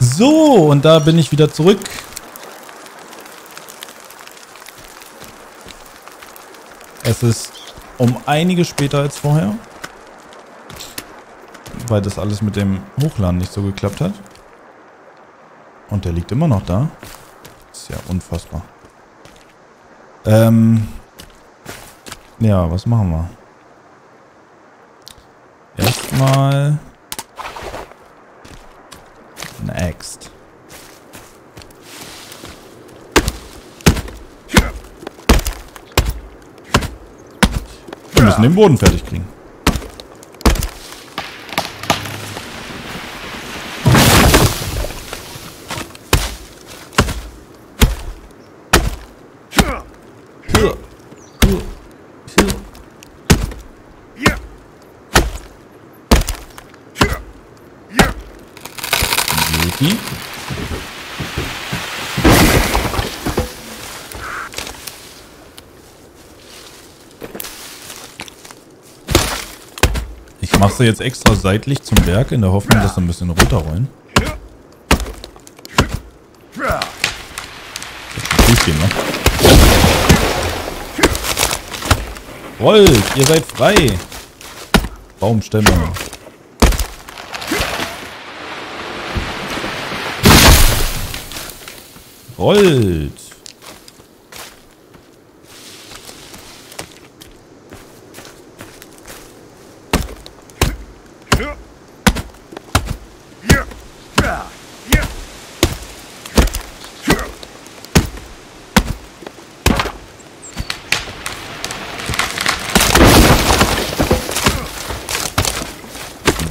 So, und da bin ich wieder zurück. Es ist um einiges später als vorher, weil das alles mit dem Hochladen nicht so geklappt hat. Und der liegt immer noch da. Ist ja unfassbar. Ja, was machen wir? Erstmal eine Axt. Wir müssen den Boden fertig kriegen. Ich mache sie jetzt extra seitlich zum Berg in der Hoffnung, dass sie ein bisschen runterrollen. Durchgehen, ne? Rollt, ihr seid frei! Baumstämme. Rollt!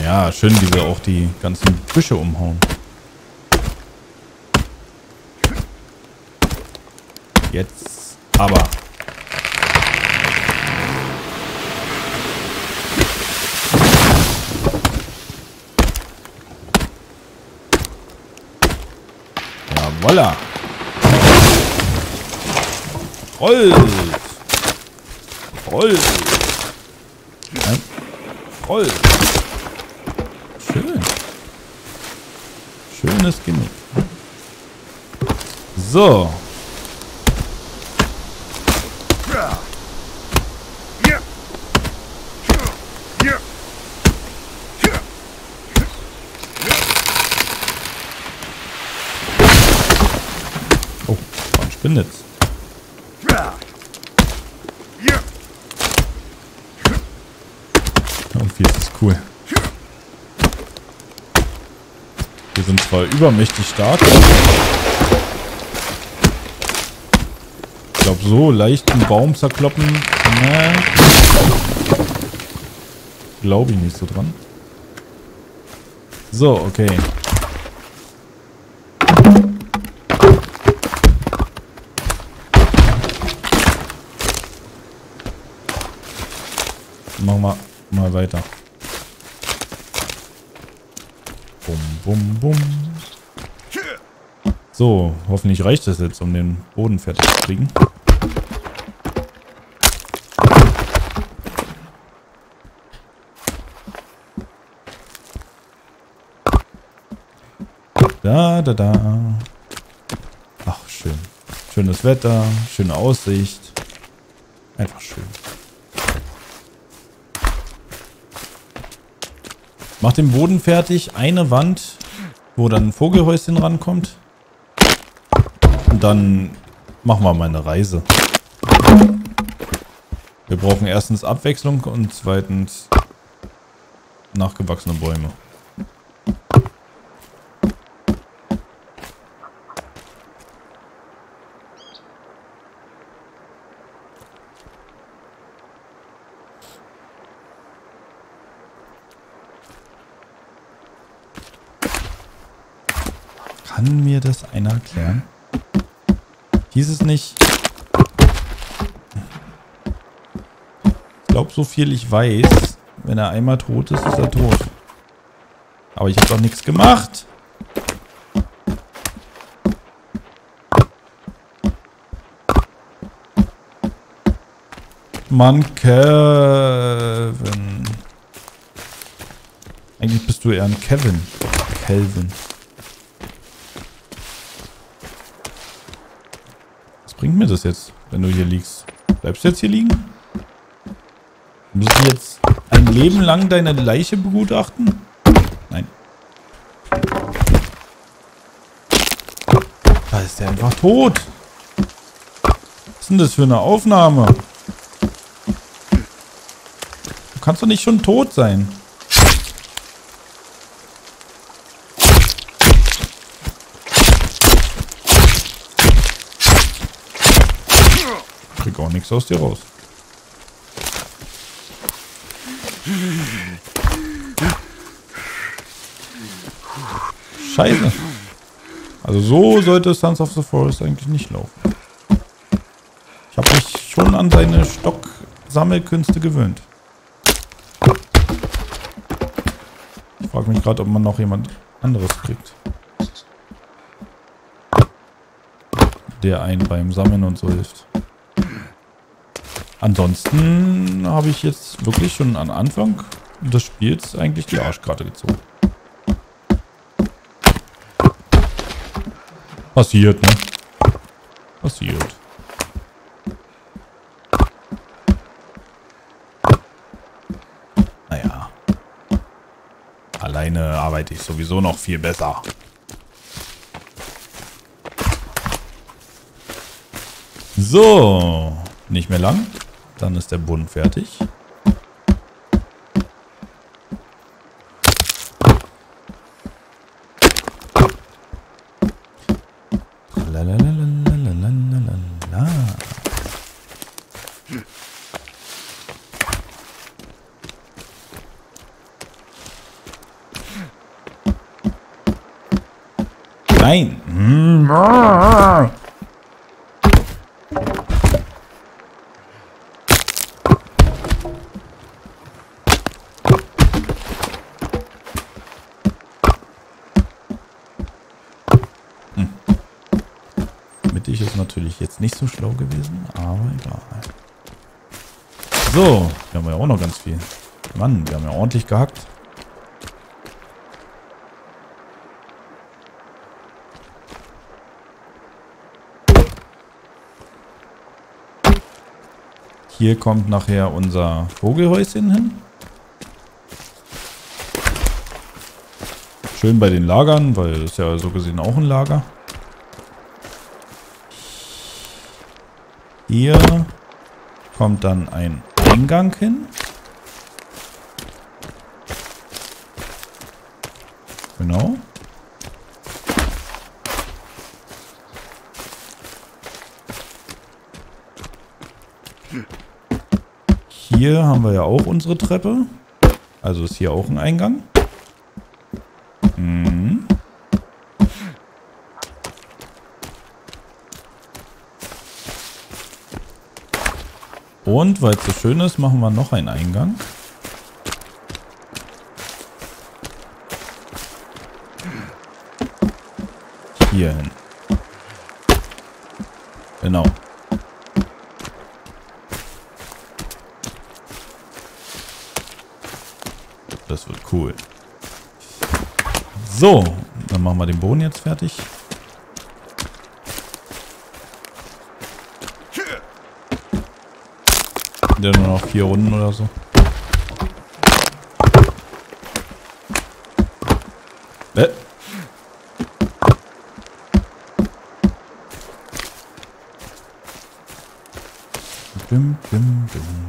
Ja, schön, wie sie auch die ganzen Büsche umhauen. Jetzt aber. Jawollah. Rollt. Rollt. Ja. Rollt. Schön. Schönes Gimmick. So. Jetzt. Irgendwie ist das cool. Wir sind zwar übermächtig stark. Ich glaube, so leichten Baum zerkloppen. Nee. Glaube ich nicht so dran. So, okay. Machen wir mal weiter. Bum, bum, bum. So, hoffentlich reicht das jetzt, um den Boden fertig zu kriegen. Da, da, da. Ach, schön. Schönes Wetter, schöne Aussicht. Einfach schön. Mach den Boden fertig, eine Wand, wo dann ein Vogelhäuschen rankommt. Und dann machen wir mal eine Reise. Wir brauchen erstens Abwechslung und zweitens nachgewachsene Bäume. Kann mir das einer erklären? Hieß es nicht? Ich glaube, so viel ich weiß, wenn er einmal tot ist, ist er tot. Aber ich habe doch nichts gemacht. Mann, Kelvin. Eigentlich bist du eher ein Kelvin. bringt mir das jetzt, wenn du hier liegst? Bleibst du jetzt hier liegen? Muss ich jetzt ein Leben lang deine Leiche begutachten? Nein. Da ist der einfach tot. Was ist denn das für eine Aufnahme? Du kannst doch nicht schon tot sein. Auch nichts aus dir raus. Scheiße. Also so sollte Sons of the Forest eigentlich nicht laufen. Ich habe mich schon an seine Stocksammelkünste gewöhnt. Ich frage mich gerade, ob man noch jemand anderes kriegt, der einen beim Sammeln und so hilft. Ansonsten habe ich jetzt wirklich schon am Anfang des Spiels eigentlich die Arschkarte gezogen. Passiert, ne? Passiert. Naja. Alleine arbeite ich sowieso noch viel besser. So. Nicht mehr lang. Dann ist der Boden fertig. Nein! Jetzt nicht so schlau gewesen, aber egal. So, wir haben ja auch noch ganz viel. Mann, wir haben ja ordentlich gehackt. Hier kommt nachher unser Vogelhäuschen hin. Schön bei den Lagern, weil das ist ja so gesehen auch ein Lager. Hier kommt dann ein Eingang hin. Genau. Hier haben wir ja auch unsere Treppe. Also ist hier auch ein Eingang. Mhm. Und weil es so schön ist, machen wir noch einen Eingang. Hier hin. Genau. Das wird cool. So, dann machen wir den Boden jetzt fertig. Der nur noch 4 Runden oder so. Dum, dum, dum.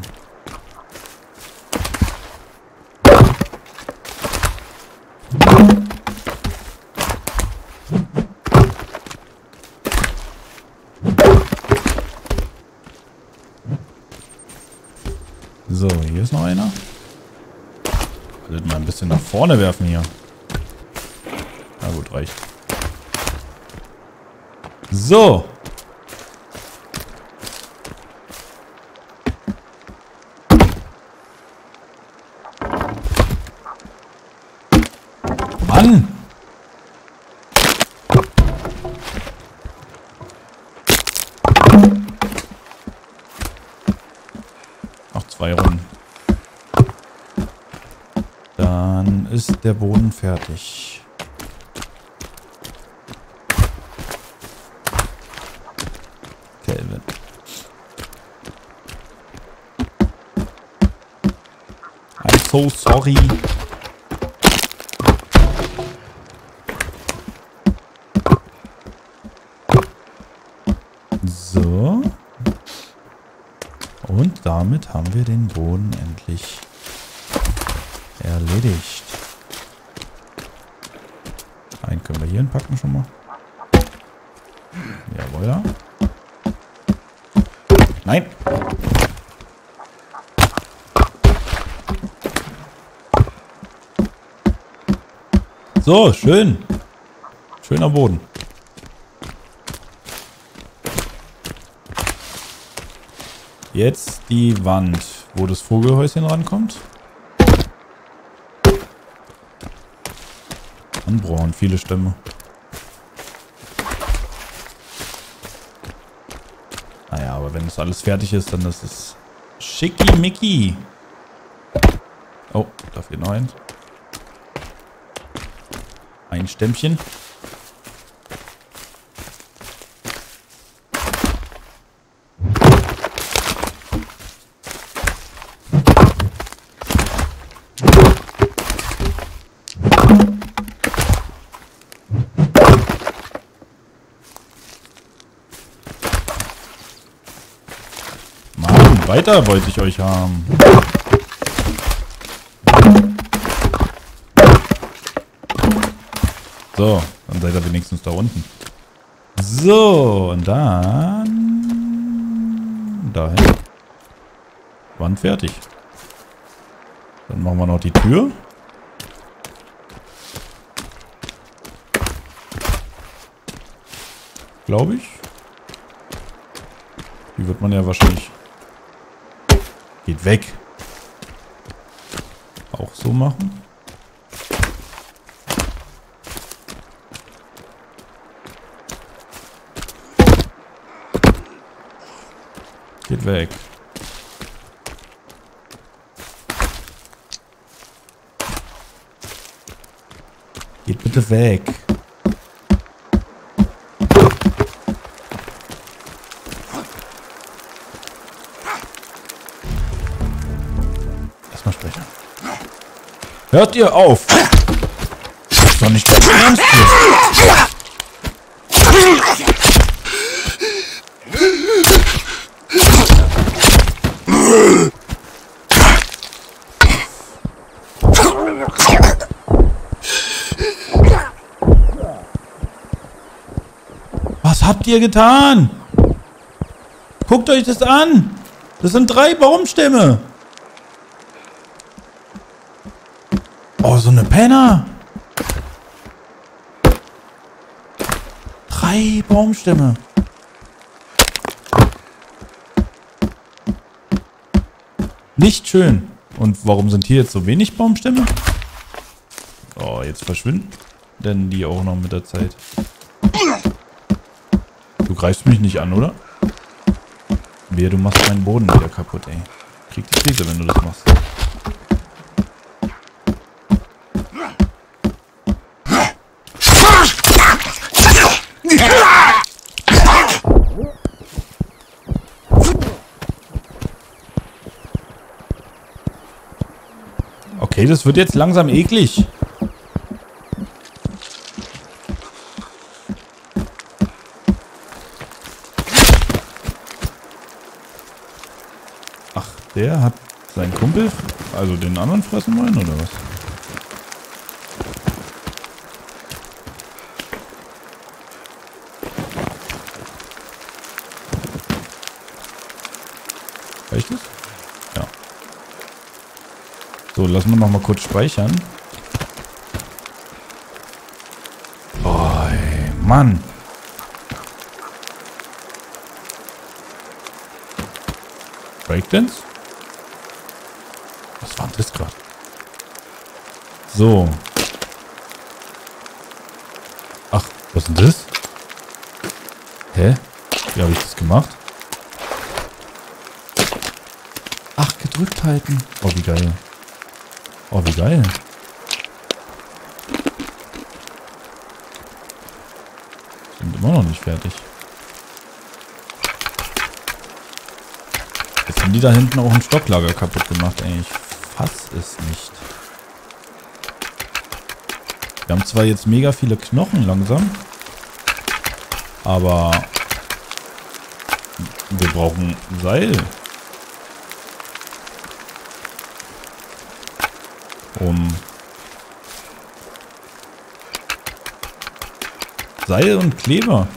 So, hier ist noch einer. Sollten wir mal ein bisschen nach vorne werfen hier. Na gut, reicht. So. Mann! Ist der Boden fertig. Kelvin. so sorry. So. Und damit haben wir den Boden endlich erledigt. Einen können wir hier hinpacken schon mal. Jawohl. Nein! So, schön. Schöner Boden. Jetzt die Wand, wo das Vogelhäuschen rankommt. Anbrauen, viele Stämme. Naja, aber wenn das alles fertig ist, dann ist es schickimicki. Oh, da fehlt noch eins. Ein Stämmchen. Mann, weiter wollte ich euch haben. So, dann seid ihr wenigstens da unten. So, und dann dahin. Wand fertig. Dann machen wir noch die Tür. Glaube ich. Die wird man ja wahrscheinlich... Geht weg. Auch so machen. Geht weg. Geht bitte weg. Erstmal sprechen. Hört ihr auf? Das ist doch nicht dein Ernst. Was habt ihr getan? Guckt euch das an! Das sind 3 Baumstämme! Oh, so eine Penner! 3 Baumstämme! Nicht schön. Und warum sind hier jetzt so wenig Baumstämme? Oh, jetzt verschwinden denn die auch noch mit der Zeit. Du greifst mich nicht an, oder? Wehe, du machst meinen Boden wieder kaputt, ey. Krieg die Krise, wenn du das machst. Okay, das wird jetzt langsam eklig. Ach, der hat seinen Kumpel, also den anderen fressen wollen, oder was? Reicht das? Ja. So, lassen wir noch mal kurz speichern. Oh, ey, Mann. Breakdance? Was war denn das gerade? So. Ach, was ist denn das? Hä? Wie habe ich das gemacht? Ach, gedrückt halten. Oh, wie geil. Oh, wie geil. Sind immer noch nicht fertig. Jetzt haben die da hinten auch ein Stocklager kaputt gemacht, ey. Ich fass es nicht. Wir haben zwar jetzt mega viele Knochen langsam, aber wir brauchen Seil. Um Seil und Kleber.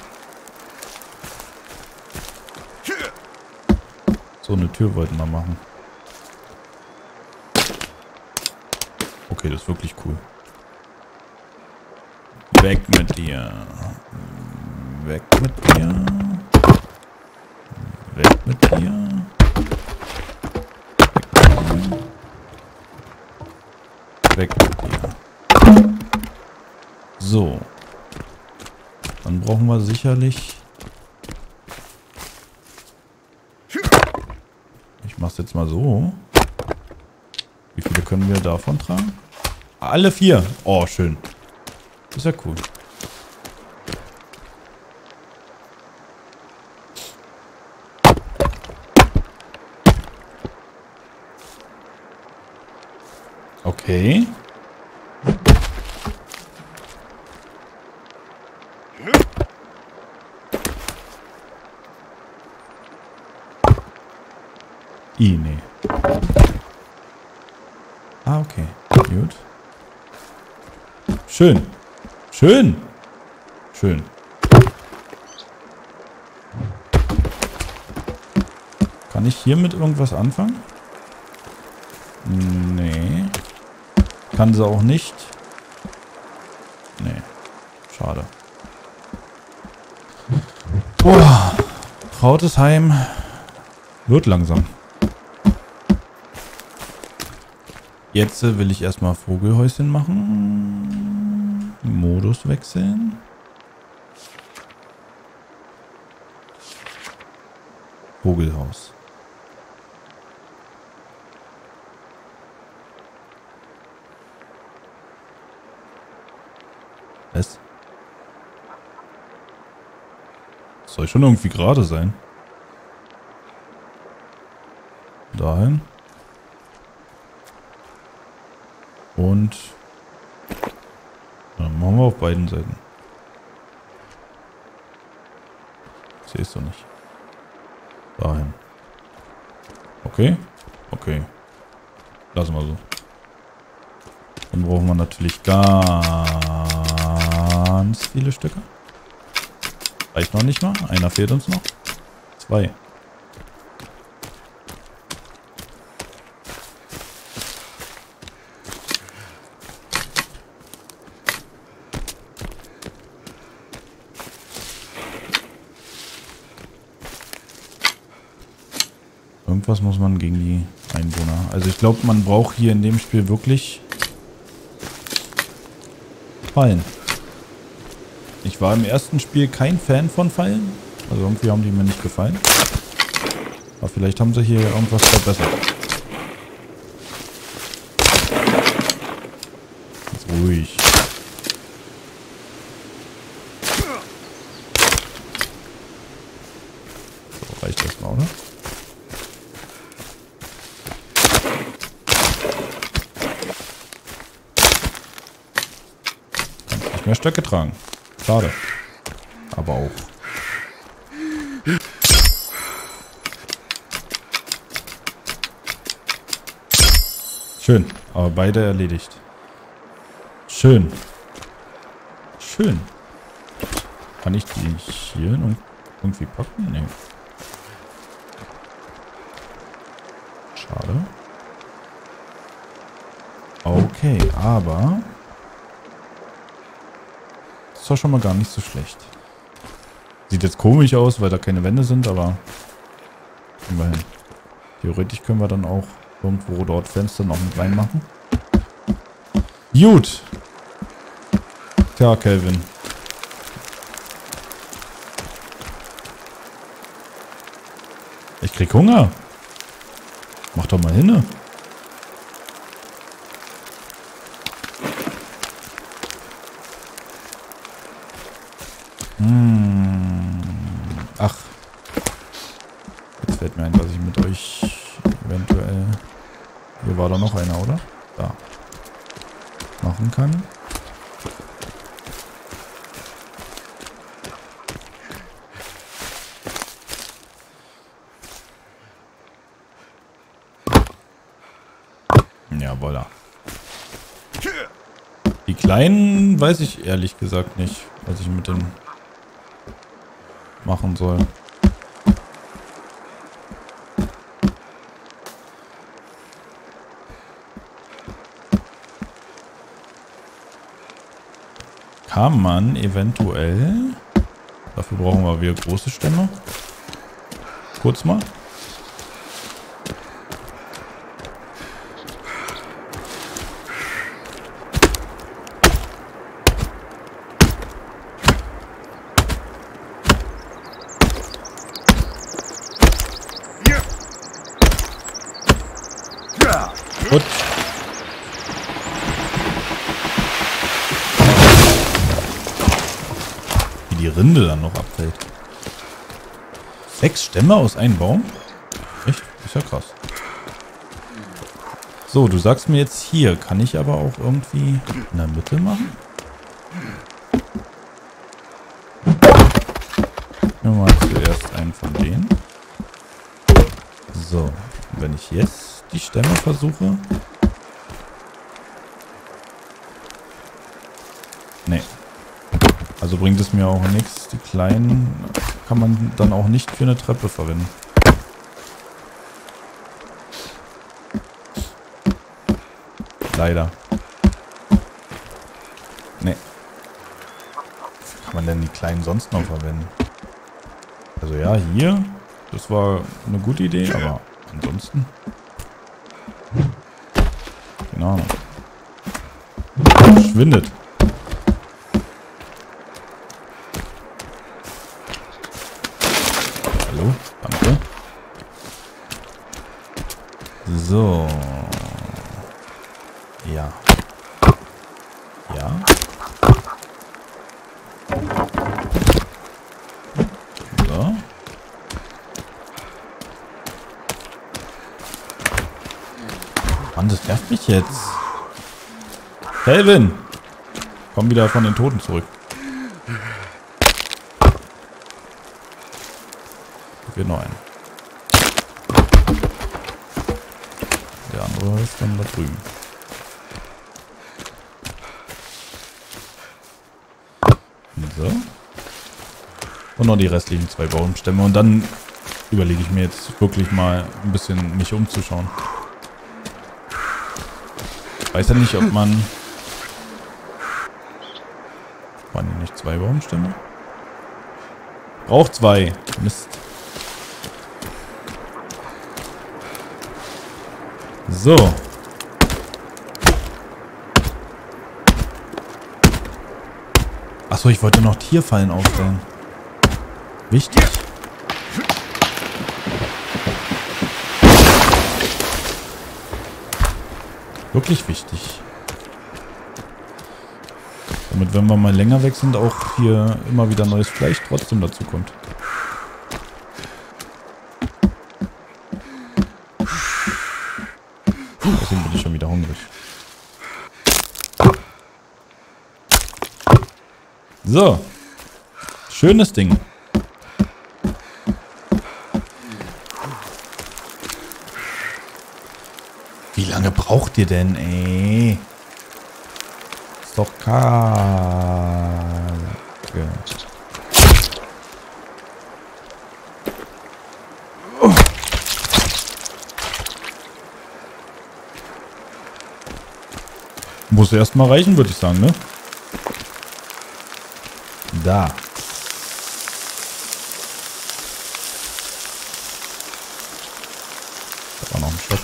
So eine Tür wollten wir machen. Okay, das ist wirklich cool. Weg mit dir. Weg mit dir. Weg mit dir. Weg mit dir. So. Dann brauchen wir sicherlich... Ich mach's jetzt mal so. Wie viele können wir davon tragen? Alle 4. Oh, schön. Ist ja cool. Okay. Nee. Ah, okay. Gut. Schön. Schön. Schön. Kann ich hier mit irgendwas anfangen? Nee. Kann sie auch nicht. Nee. Schade. Boah. Trautesheim wird langsam. Jetzt will ich erstmal Vogelhäuschen machen. Modus wechseln. Vogelhaus. Was? Das soll schon irgendwie gerade sein. Dahin. Und dann machen wir auf beiden Seiten. Sehe ich doch nicht. Dahin. Okay. Okay. Lassen wir so. Dann brauchen wir natürlich ganz viele Stücke. Reicht noch nicht mal. Einer fehlt uns noch. 2. Was muss man gegen die Einwohner? Also ich glaube, man braucht hier in dem Spiel wirklich Fallen. Ich war im ersten Spiel kein Fan von Fallen. Also irgendwie haben die mir nicht gefallen. Aber vielleicht haben sie hier irgendwas verbessert. Jetzt ruhig. So, reicht das mal, oder? Mehr Stöcke tragen. Schade. Aber auch. Schön. Aber beide erledigt. Schön. Schön. Kann ich die hier irgendwie packen? Nee. Schade. Okay, aber... Das war schon mal gar nicht so schlecht. Sieht jetzt komisch aus, weil da keine Wände sind, aber immerhin. Theoretisch können wir dann auch irgendwo dort Fenster noch mit reinmachen. Gut. Tja, Kelvin. Ich krieg Hunger. Mach doch mal hin. Ach. Jetzt fällt mir ein, was ich mit euch eventuell... Hier war da noch einer, oder? Da. Machen kann. Ja, voilà. Die kleinen weiß ich ehrlich gesagt nicht, was ich mit denen machen soll. Kann man eventuell... Dafür brauchen wir wieder große Stämme. Kurz mal. Gut. Wie die Rinde dann noch abfällt. 6 Stämme aus einem Baum? Echt? Ist ja krass. So, du sagst mir jetzt hier. Kann ich aber auch irgendwie in der Mitte machen? Nehmen wir mal zuerst einen von denen. So, wenn ich jetzt die Stämme versuche. Nee. Also bringt es mir auch nichts. Die kleinen kann man dann auch nicht für eine Treppe verwenden. Leider. Nee. Was kann man denn die kleinen sonst noch verwenden? Also ja, hier. Das war eine gute Idee, aber ansonsten... Keine Ahnung. Verschwindet. Hallo? Danke. So. Ja. Ja. So. Mann, das nervt mich jetzt. Kelvin! Komm wieder von den Toten zurück. Wir noch einen. Der andere ist dann da drüben. So. Und noch die restlichen 2 Baumstämme. Und dann überlege ich mir jetzt wirklich mal ein bisschen mich umzuschauen. Weiß ja nicht, ob man... Waren hier nicht 2 Baumstämme? Braucht 2. Mist. So. Achso, ich wollte noch Tierfallen aufstellen. Wichtig. Wirklich wichtig. Damit, wenn wir mal länger weg sind, auch hier immer wieder neues Fleisch trotzdem dazu kommt. Deswegen bin ich schon wieder hungrig. So. Schönes Ding. Wie lange braucht ihr denn, ey? Ist doch kacke. Oh. Muss erstmal reichen, würde ich sagen, ne? Da. Da war noch ein Schock.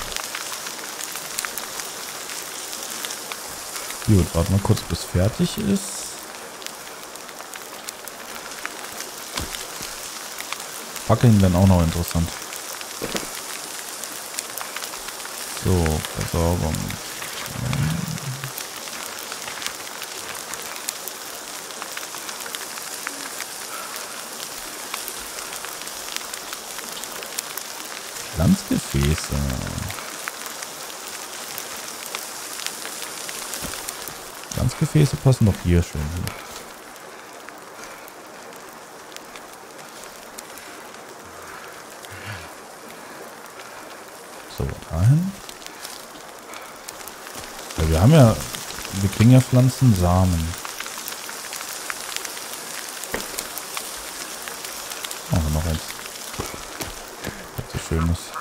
Gut, warte mal kurz, bis fertig ist. Fackeln werden auch noch interessant. So, Versorgung. Pflanzgefäße. Glasgefäße passen noch hier schön hin. So, dahin. Ja, wir kriegen ja Pflanzensamen. Machen wir noch eins. Was so schön ist.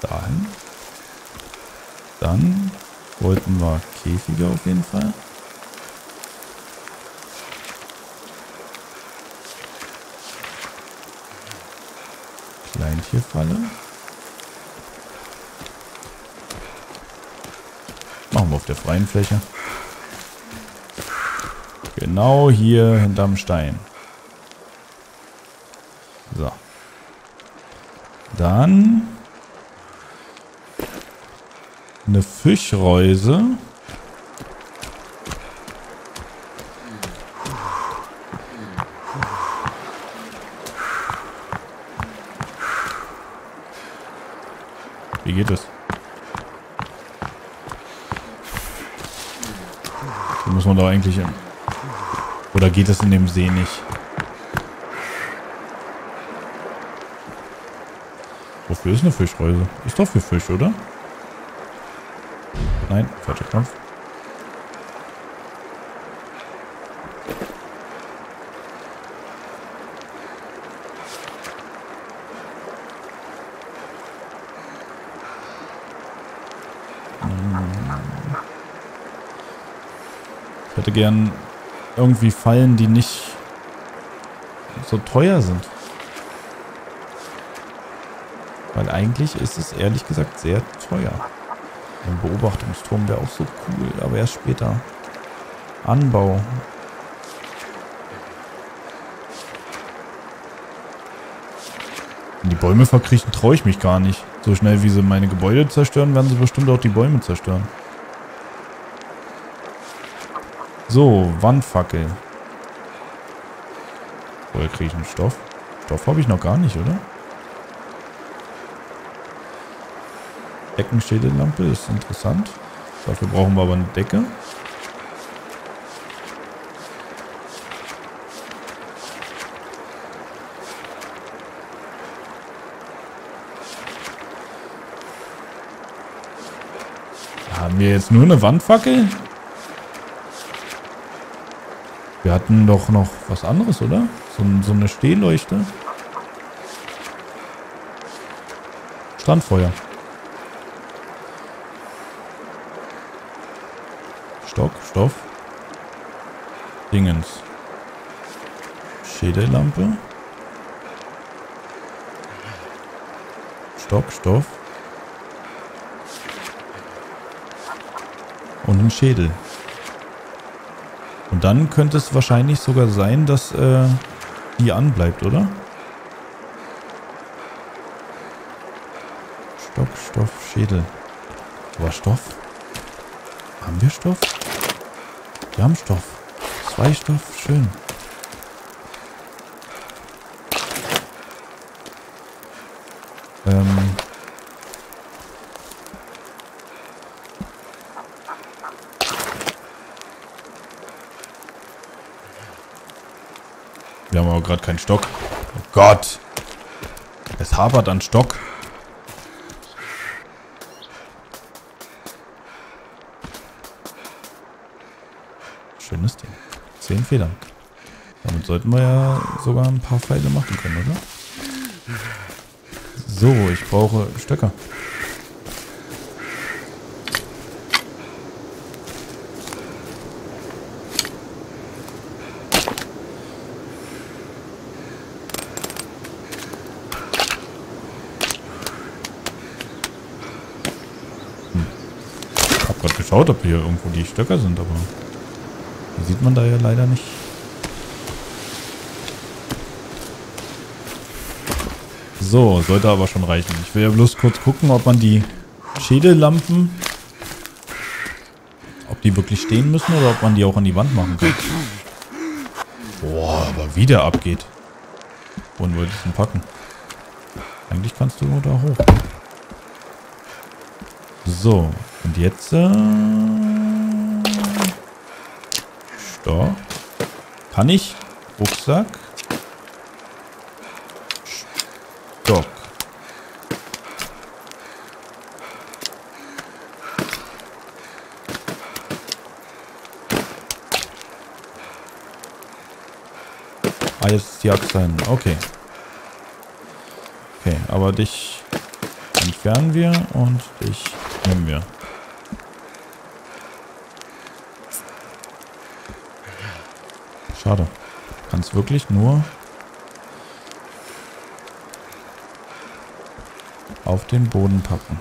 Dahin. Dann wollten wir Käfige auf jeden Fall. Kleintierfalle. Machen wir auf der freien Fläche. Genau hier hinterm Stein. So. Dann eine Fischreuse. Wie geht das? Hier muss man doch eigentlich hin. Oder geht das in dem See nicht? Wofür ist eine Fischreuse? Ist doch für Fisch, oder? Nein, falscher Knopf. Ich hätte gern irgendwie Fallen, die nicht so teuer sind. Weil eigentlich ist es ehrlich gesagt sehr teuer. Ein Beobachtungsturm wäre auch so cool, aber erst später. Anbau. Wenn die Bäume verkriechen, traue ich mich gar nicht. So schnell wie sie meine Gebäude zerstören, werden sie bestimmt auch die Bäume zerstören. So, Wandfackel. Woher kriege ich einen Stoff? Stoff habe ich noch gar nicht, oder? Deckenschädellampe ist interessant. Dafür brauchen wir aber eine Decke. Haben wir jetzt nur eine Wandfackel? Wir hatten doch noch was anderes, oder? So eine Stehleuchte. Strandfeuer. Stock, Stoff. Dingens. Schädellampe. Stock, Stoff. Und ein Schädel. Und dann könnte es wahrscheinlich sogar sein, dass die anbleibt, oder? Stock, Stoff, Schädel. Aber Stoff? Haben wir Stoff? Wir haben Stoff. 2 Stoff, schön. Wir haben aber gerade keinen Stock. Oh Gott! Es hapert an Stock. Schönes Ding. 10 Federn. Damit sollten wir ja sogar ein paar Pfeile machen können, oder? So, ich brauche Stöcker. Ich habe gerade geschaut, ob hier irgendwo die Stöcker sind, aber die sieht man da ja leider nicht. So, sollte aber schon reichen. Ich will ja bloß kurz gucken, ob man die Schädellampen, ob die wirklich stehen müssen oder ob man die auch an die Wand machen kann. Boah, aber wie der abgeht. Wohin wollte ich den packen? Eigentlich kannst du nur da hoch. So, und jetzt... Stopp. Kann ich? Rucksack. Stock. Ah, jetzt ist die Axt dahin. Okay. Okay, aber dich entfernen wir und dich nehmen wir. Schade. Kannst wirklich nur auf den Boden packen.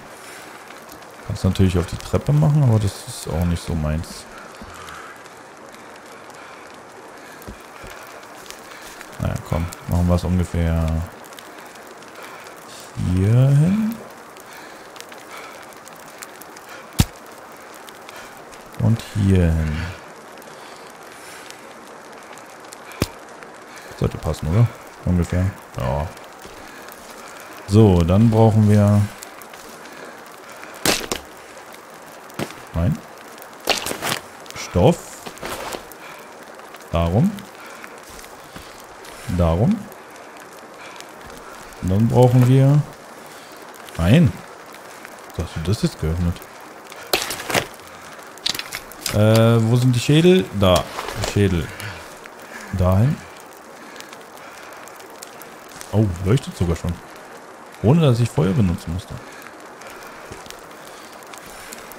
Kannst natürlich auf die Treppe machen, aber das ist auch nicht so meins. Naja, komm. Machen wir es ungefähr hier hin. Und hier hin. Sollte passen, oder? Ungefähr. Ja. So, dann brauchen wir... Nein. Stoff. Darum. Darum. Und dann brauchen wir... Nein. Hast du das jetzt geöffnet? Wo sind die Schädel? Da. Schädel. Dahin. Oh, leuchtet sogar schon. Ohne, dass ich Feuer benutzen musste.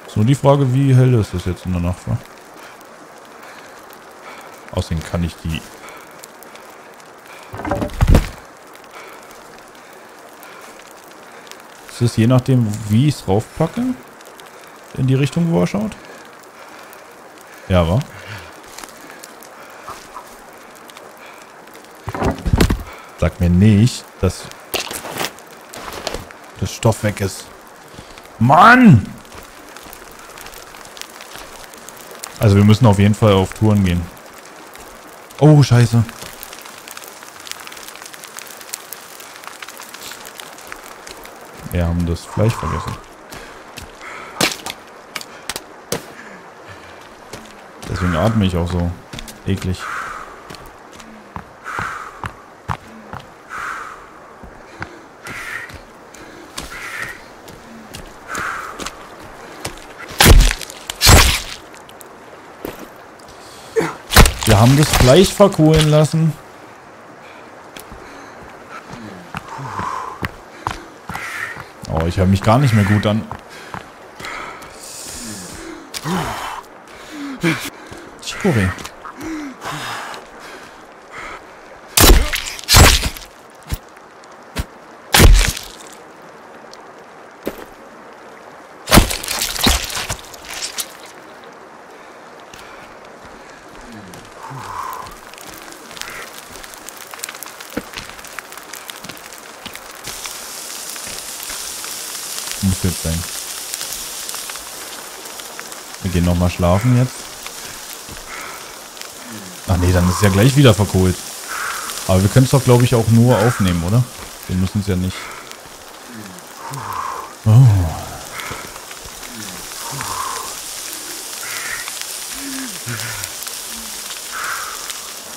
Ist nur die Frage, wie hell ist das jetzt in der Nacht, wa? Außerdem kann ich die... Ist es je nachdem, wie ich es raufpacke? In die Richtung, wo er schaut? Ja, wa? Sag mir nicht, dass das Stoff weg ist. Mann! Also wir müssen auf jeden Fall auf Touren gehen. Oh, scheiße. Wir haben das Fleisch vergessen. Deswegen atme ich auch so eklig. Wir haben das Fleisch verkohlen lassen. Oh, ich höre mich gar nicht mehr gut an. Chicorée. Muss jetzt sein. Wir gehen nochmal schlafen jetzt. Ach nee, dann ist es ja gleich wieder verkohlt. Aber wir können es doch, glaube ich, auch nur aufnehmen, oder? Wir müssen es ja nicht. Oh.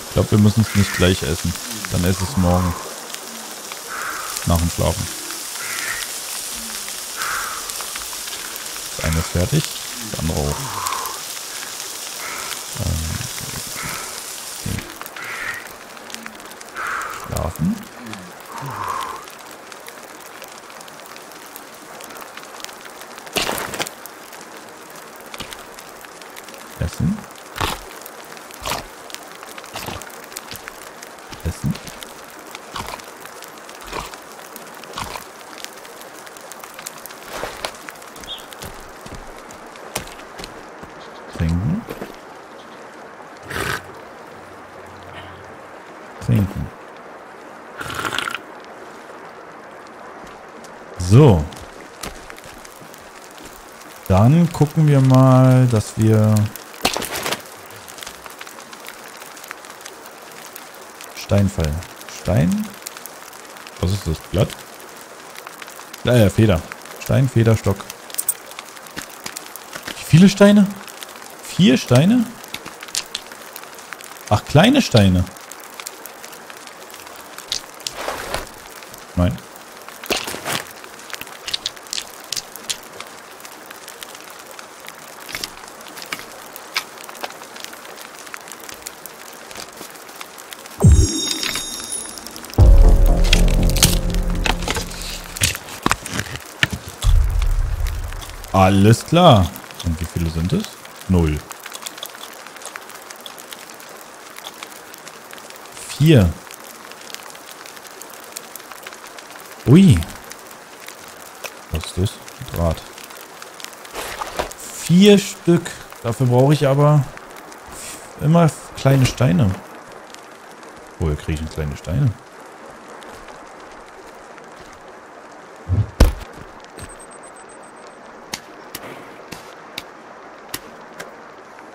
Ich glaube, wir müssen es nicht gleich essen. Dann esse ich es morgen. Nach dem Schlafen. Ist fertig, das andere auch. Okay. Schlafen. Essen. Essen. Trinken. Trinken. So. Dann gucken wir mal, dass wir Steinfall. Stein? Was ist das? Blatt? Feder. Stein, Feder, Stock. Wie viele Steine? 4 Steine? Ach, kleine Steine. Nein. Alles klar. Und wie viele sind es? 0. 4. Ui. Was ist das? Draht. 4 Stück. Dafür brauche ich aber immer kleine Steine. Woher kriege ich denn kleine Steine?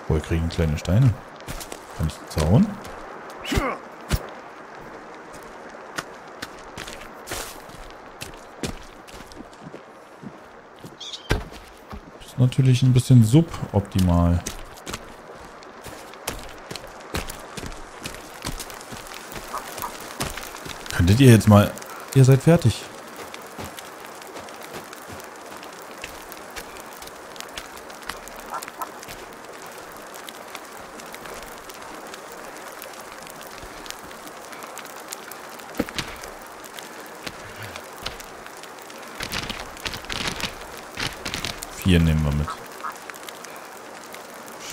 Woher kriege ich denn kleine Steine? Kann ich den Zaun? Natürlich ein bisschen suboptimal. Könntet ihr jetzt mal... Ihr seid fertig. Hier nehmen wir mit.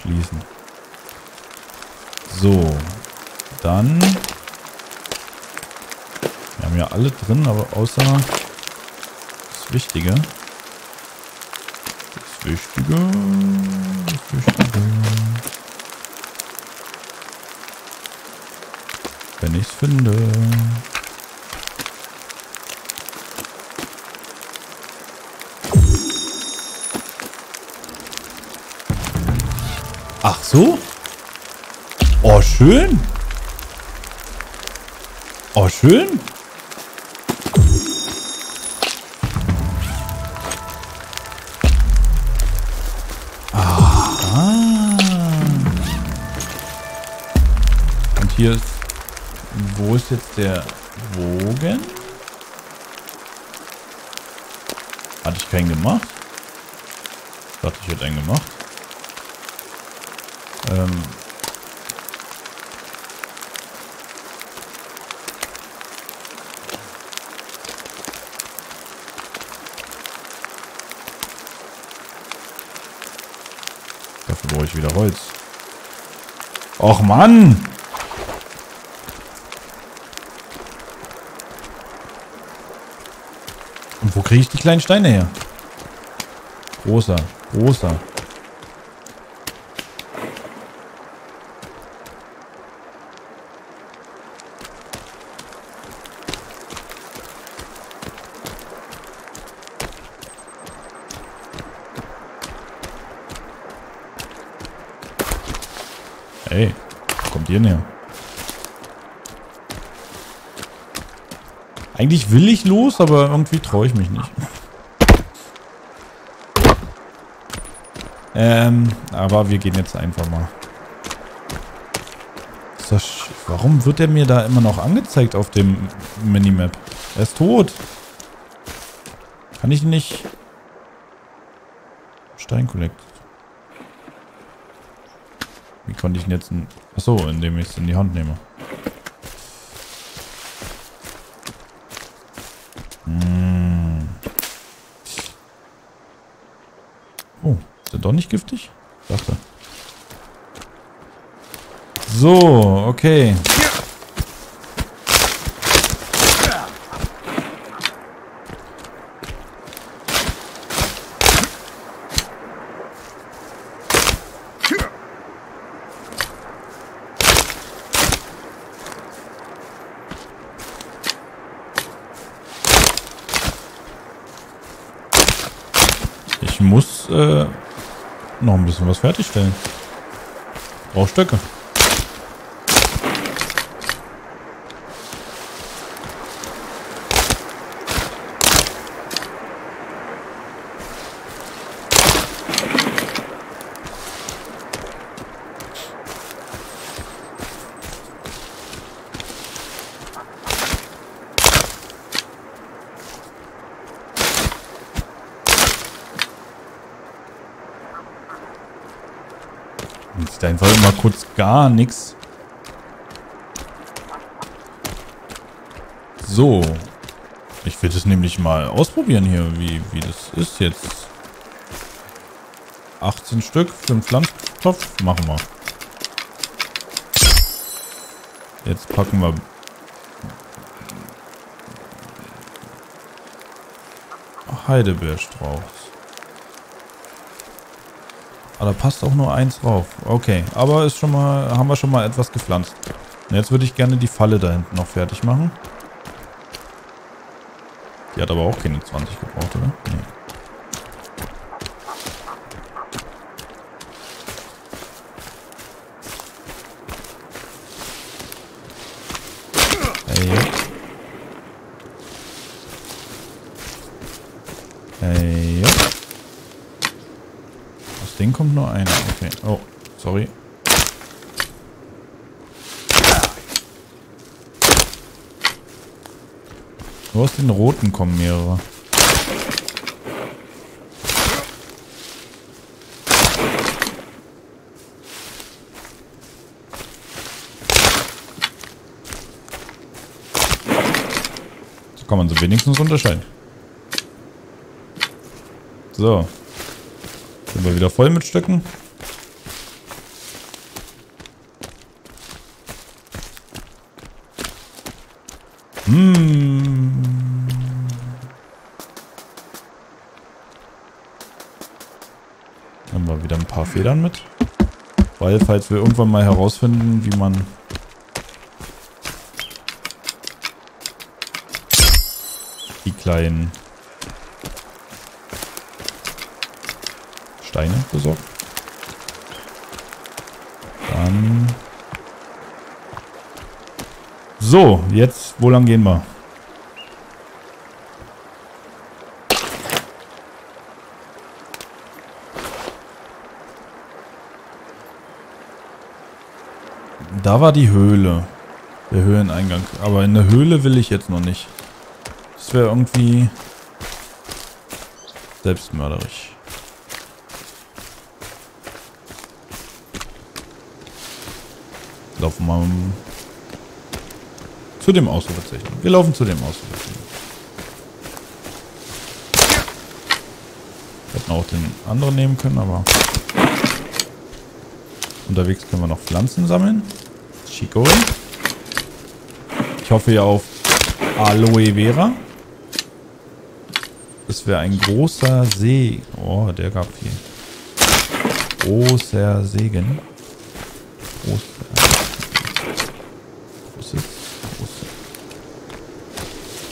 Schließen. So. Dann. Wir haben ja alle drin, aber außer das Wichtige. Das Wichtige. Das Wichtige. Wenn ich es finde. Ach so? Oh, schön. Oh, schön. Ah. Und hier ist... Wo ist jetzt der Bogen? Hatte ich keinen gemacht? Ich dachte, ich hätte einen gemacht. Dafür brauche ich wieder Holz. Och Mann! Und wo kriege ich die kleinen Steine her? Großer, großer. Hey, kommt ihr näher? Eigentlich will ich los, aber irgendwie traue ich mich nicht. Aber wir gehen jetzt einfach mal. Warum wird er mir da immer noch angezeigt auf dem Minimap? Er ist tot. Kann ich nicht... Stein collecten. Wie konnte ich ihn jetzt... Achso, indem ich es in die Hand nehme. Hm. Oh, ist er doch nicht giftig? Ich dachte. So, okay. Ich muss noch ein bisschen was fertigstellen. Ich brauche Stöcke. Und dann wollen wir mal kurz gar nichts. So. Ich will das nämlich mal ausprobieren hier, wie das ist jetzt. 18 Stück für den Pflanzentopf. Machen wir. Jetzt packen wir... Heidelbeerstrauch. Ah, da passt auch nur eins drauf. Okay, aber ist schon mal, haben wir schon mal etwas gepflanzt. Und jetzt würde ich gerne die Falle da hinten noch fertig machen. Die hat aber auch keine 20 gebraucht, oder? Nee. Kommt nur einer. Okay. Oh, sorry. Nur aus den roten kommen mehrere. So kann man so wenigstens unterscheiden. So. Sind wir wieder voll mit Stöcken. Haben wir wieder ein paar Federn mit. Weil, falls wir irgendwann mal herausfinden, wie man... die kleinen... Steine besorgt. Dann. So, jetzt, wo lang gehen wir? Da war die Höhle. Der Höhleneingang. Aber in der Höhle will ich jetzt noch nicht. Das wäre irgendwie selbstmörderisch. Laufen wir zu dem Ausrufezeichen. Wir laufen zu dem Ausrufezeichen. Wir hätten auch den anderen nehmen können, aber unterwegs können wir noch Pflanzen sammeln. Chico. Ich hoffe ja auf Aloe Vera. Das wäre ein großer Segen. Oh, der gab viel. Großer Segen.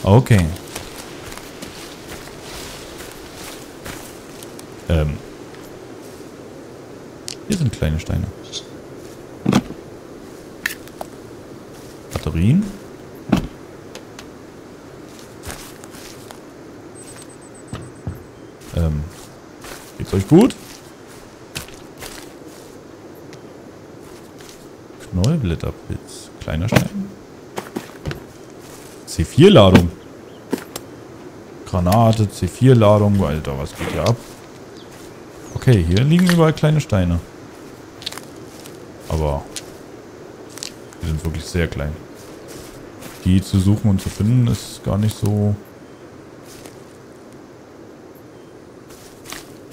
Okay. Hier sind kleine Steine. Batterien. Geht's euch gut? Knollblätterpilz. Kleiner Stein. C4-Ladung. Granate, C4-Ladung. Alter, was geht hier ab? Okay, hier liegen überall kleine Steine. Aber die sind wirklich sehr klein. Die zu suchen und zu finden ist gar nicht so...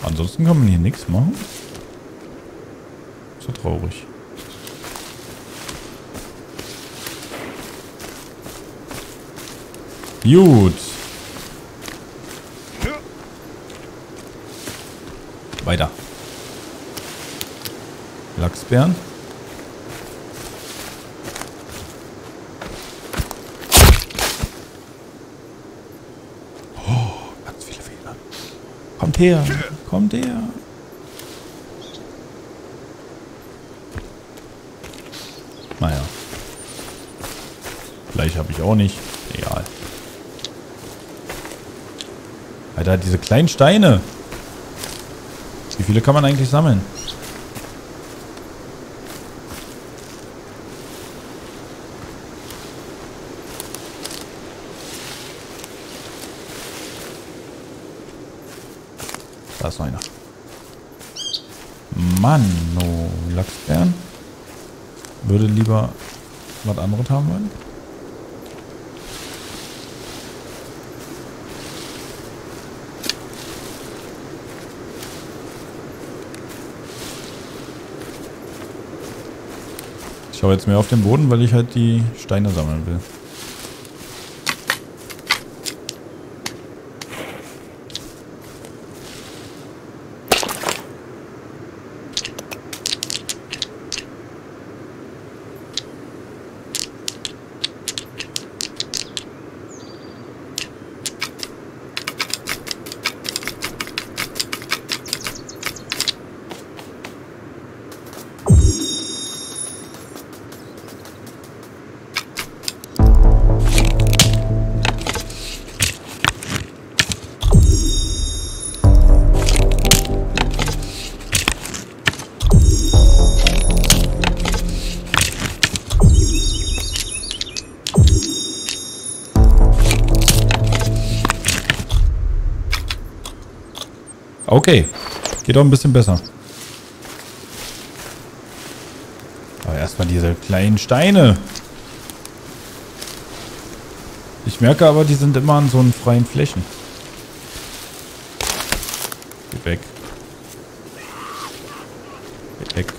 Ansonsten kann man hier nichts machen. So traurig. Gut. Weiter. Lachsbeeren. Oh, ganz viele Federn. Kommt her. Kommt her. Naja. Vielleicht habe ich auch nicht. Egal. Alter, diese kleinen Steine. Wie viele kann man eigentlich sammeln? Da ist noch einer. Mann, no Lachsbären. Würde lieber was anderes haben wollen. Ich schaue jetzt mehr auf den Boden, weil ich halt die Steine sammeln will. Okay, geht auch ein bisschen besser. Aber erstmal diese kleinen Steine. Ich merke aber, die sind immer an so freien Flächen. Geht weg. Geht weg.